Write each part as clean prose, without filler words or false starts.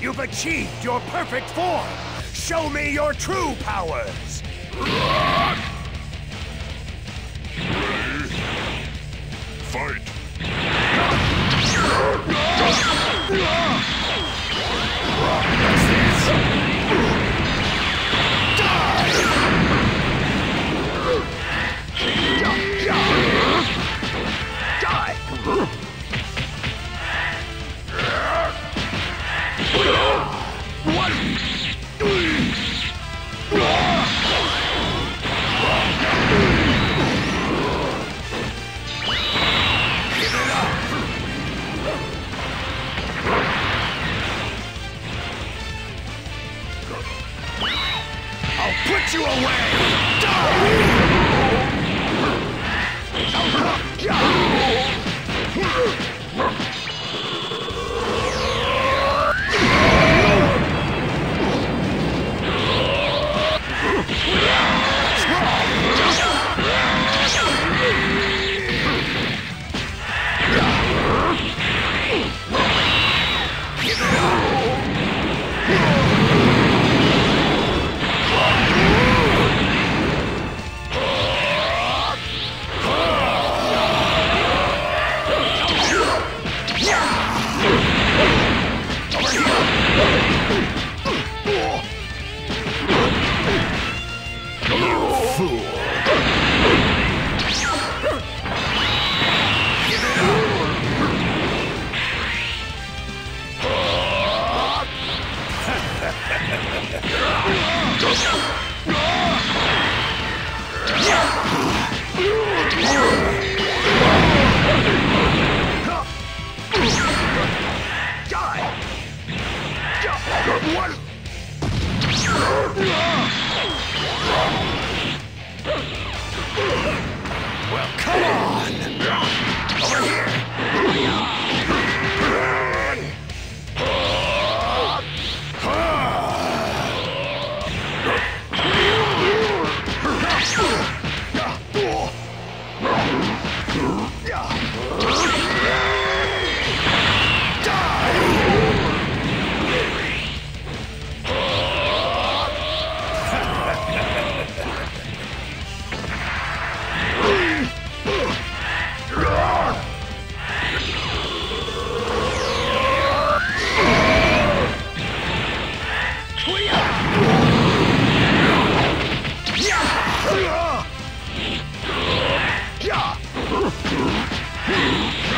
You've achieved your perfect form! Show me your true powers! Fight! Put you away! Die! Well, come on! Over here!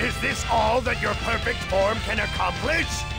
Is this all that your perfect form can accomplish?